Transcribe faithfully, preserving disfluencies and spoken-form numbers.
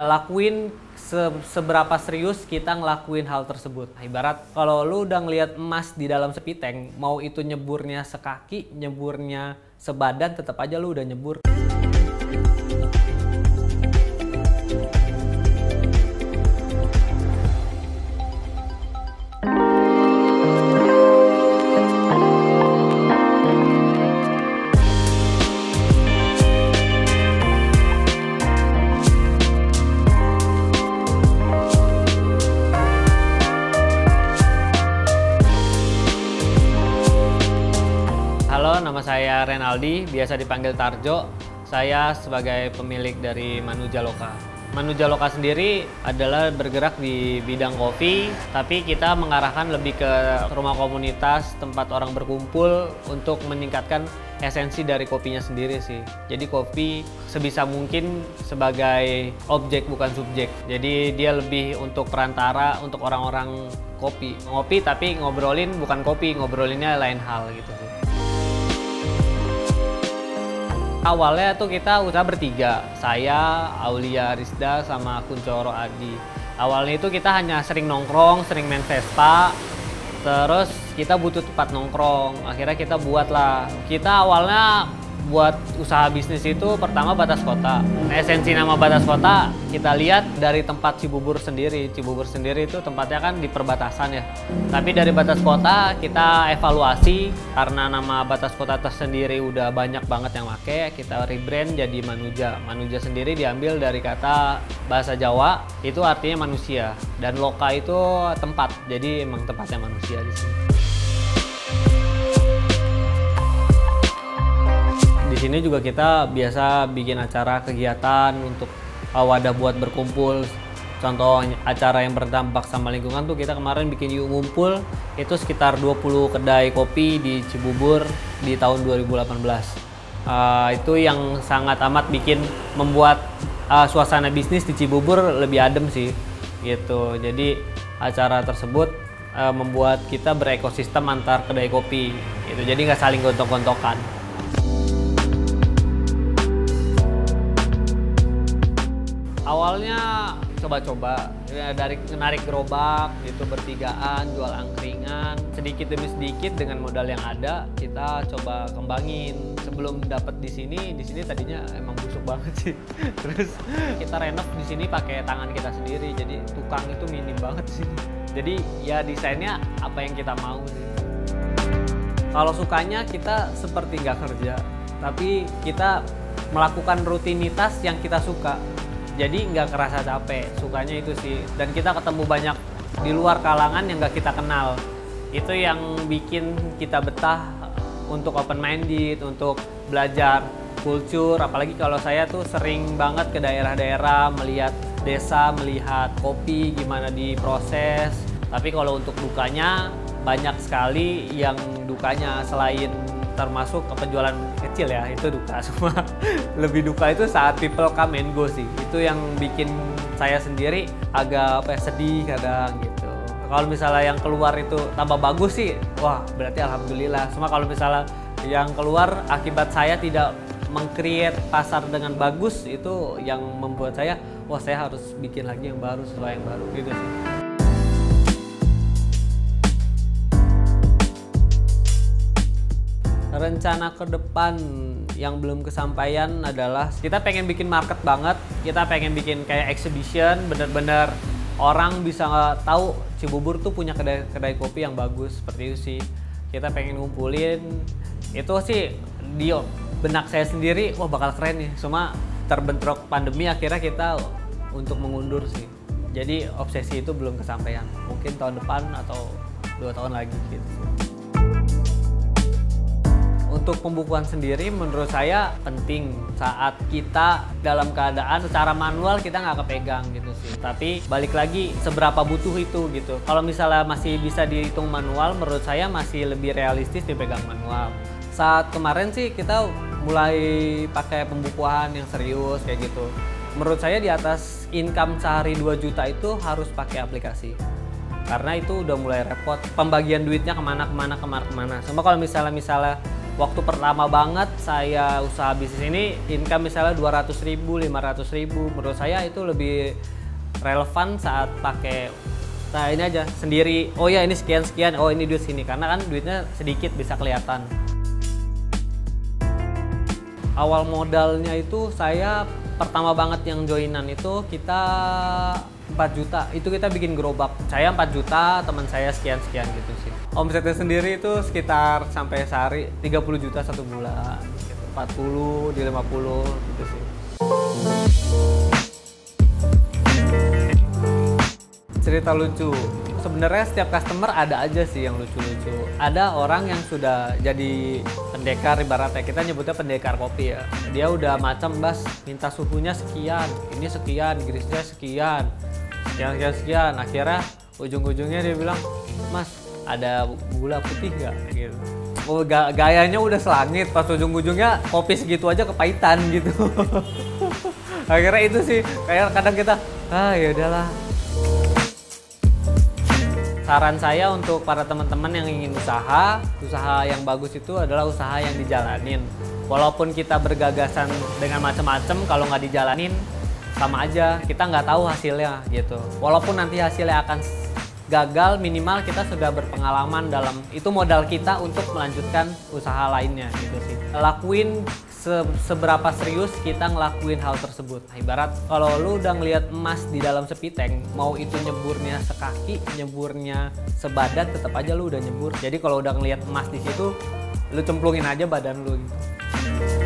lakuin se seberapa serius kita ngelakuin hal tersebut. Ibarat kalau lu udah ngelihat emas di dalam sepiteng, mau itu nyeburnya sekaki, nyeburnya sebadan, tetap aja lu udah nyebur. Saya Renaldi, biasa dipanggil Tarjo. Saya sebagai pemilik dari Manu Jaloka. Manu Jaloka sendiri adalah bergerak di bidang kopi, tapi kita mengarahkan lebih ke rumah komunitas, tempat orang berkumpul untuk meningkatkan esensi dari kopinya sendiri sih. Jadi kopi sebisa mungkin sebagai objek bukan subjek. Jadi dia lebih untuk perantara, untuk orang-orang kopi. Ngopi tapi ngobrolin bukan kopi, ngobrolinnya lain hal gitu sih. Awalnya tuh kita usaha bertiga, saya, Aulia Rizda, sama Kuncoro Adi. Awalnya itu kita hanya sering nongkrong, sering main Vespa, terus kita butuh tempat nongkrong, akhirnya kita buat lah. Kita awalnya buat usaha bisnis itu pertama batas kota. Esensi nama batas kota kita lihat dari tempat Cibubur sendiri. Cibubur sendiri itu tempatnya kan di perbatasan ya. Tapi dari batas kota kita evaluasi, karena nama batas kota tersendiri udah banyak banget yang pakai, kita rebrand jadi Manuja. Manuja sendiri diambil dari kata bahasa Jawa, itu artinya manusia. Dan loka itu tempat, jadi emang tempatnya manusia di sini. Di sini juga kita biasa bikin acara kegiatan untuk wadah buat berkumpul. Contoh acara yang berdampak sama lingkungan tuh kita kemarin bikin yuk ngumpul, itu sekitar dua puluh kedai kopi di Cibubur di tahun dua ribu delapan belas. Uh, itu yang sangat amat bikin membuat uh, suasana bisnis di Cibubur lebih adem sih gitu. Jadi acara tersebut uh, membuat kita berekosistem antar kedai kopi gitu. Jadi nggak saling gontok-gontokan. Awalnya coba-coba dari menarik gerobak itu bertigaan, jual angkringan, sedikit demi sedikit dengan modal yang ada kita coba kembangin. Sebelum dapat di sini, di sini tadinya emang busuk banget sih. Terus kita renov di sini pakai tangan kita sendiri, jadi tukang itu minim banget sih. Jadi ya desainnya apa yang kita mau sih. Kalau sukanya kita seperti nggak kerja, tapi kita melakukan rutinitas yang kita suka. Jadi nggak kerasa capek, sukanya itu sih. Dan kita ketemu banyak di luar kalangan yang nggak kita kenal. Itu yang bikin kita betah untuk open-minded, untuk belajar kultur. Apalagi kalau saya tuh sering banget ke daerah-daerah, melihat desa, melihat kopi, gimana diproses. Tapi kalau untuk dukanya, banyak sekali yang dukanya selain termasuk ke penjualan kecil ya, itu duka semua. Lebih duka itu saat people come and go sih, itu yang bikin saya sendiri agak apa ya, sedih kadang gitu. Kalau misalnya yang keluar itu tambah bagus sih, wah berarti alhamdulillah. Cuma kalau misalnya yang keluar akibat saya tidak meng-create pasar dengan bagus, itu yang membuat saya, wah saya harus bikin lagi yang baru, sesuai yang baru gitu sih. Rencana ke depan yang belum kesampaian adalah kita pengen bikin market banget, kita pengen bikin kayak exhibition, bener-bener orang bisa tahu Cibubur tuh punya kedai-kedai kopi yang bagus, seperti itu sih. Kita pengen ngumpulin, itu sih di benak saya sendiri, wah bakal keren nih. Cuma terbentrok pandemi akhirnya kita untuk mengundur sih. Jadi obsesi itu belum kesampaian, mungkin tahun depan atau dua tahun lagi gitu sih. Untuk pembukuan sendiri menurut saya penting saat kita dalam keadaan secara manual kita nggak kepegang gitu sih. Tapi balik lagi seberapa butuh itu gitu. Kalau misalnya masih bisa dihitung manual, menurut saya masih lebih realistis dipegang manual. Saat kemarin sih kita mulai pakai pembukuan yang serius kayak gitu. Menurut saya di atas income sehari dua juta itu harus pakai aplikasi. Karena itu udah mulai repot pembagian duitnya kemana-kemana kemana-kemana. Sama kalau misalnya misalnya Waktu pertama banget saya usaha bisnis ini, income misalnya dua ratus ribu, lima ratus ribu, menurut saya itu lebih relevan saat pakai, nah ini aja, sendiri, oh ya ini sekian-sekian, oh ini duit sini, karena kan duitnya sedikit bisa kelihatan. Awal modalnya itu saya pertama banget yang joinan itu kita empat juta, itu kita bikin gerobak, saya empat juta, teman saya sekian-sekian gitu sih. Omsetnya sendiri itu sekitar sampai sehari tiga puluh juta satu bulan, empat puluh di lima puluh gitu sih. Cerita lucu, sebenarnya setiap customer ada aja sih yang lucu-lucu. Ada orang yang sudah jadi pendekar, ibaratnya kita nyebutnya pendekar kopi ya. Dia udah macam bas, minta suhunya sekian, ini sekian, grisnya sekian, sekian, sekian, sekian. Akhirnya ujung-ujungnya dia bilang, mas ada gula putih nggak? Gitu. Oh, gayanya udah selangit, pas ujung-ujungnya kopi segitu aja kepahitan gitu. Akhirnya itu sih, kayak kadang kita, ah ya udahlah. Saran saya untuk para teman-teman yang ingin usaha, usaha yang bagus itu adalah usaha yang dijalanin. Walaupun kita bergagasan dengan macam-macam, kalau nggak dijalanin sama aja, kita nggak tahu hasilnya gitu. Walaupun nanti hasilnya akan gagal, minimal kita sudah berpengalaman dalam itu, modal kita untuk melanjutkan usaha lainnya gitu sih. Lakuin seberapa serius kita ngelakuin hal tersebut. Ibarat kalau lu udah ngelihat emas di dalam sepiteng, mau itu nyeburnya sekaki, nyeburnya sebadan, tetap aja lu udah nyebur. Jadi kalau udah ngelihat emas di situ, lu cemplungin aja badan lu gitu.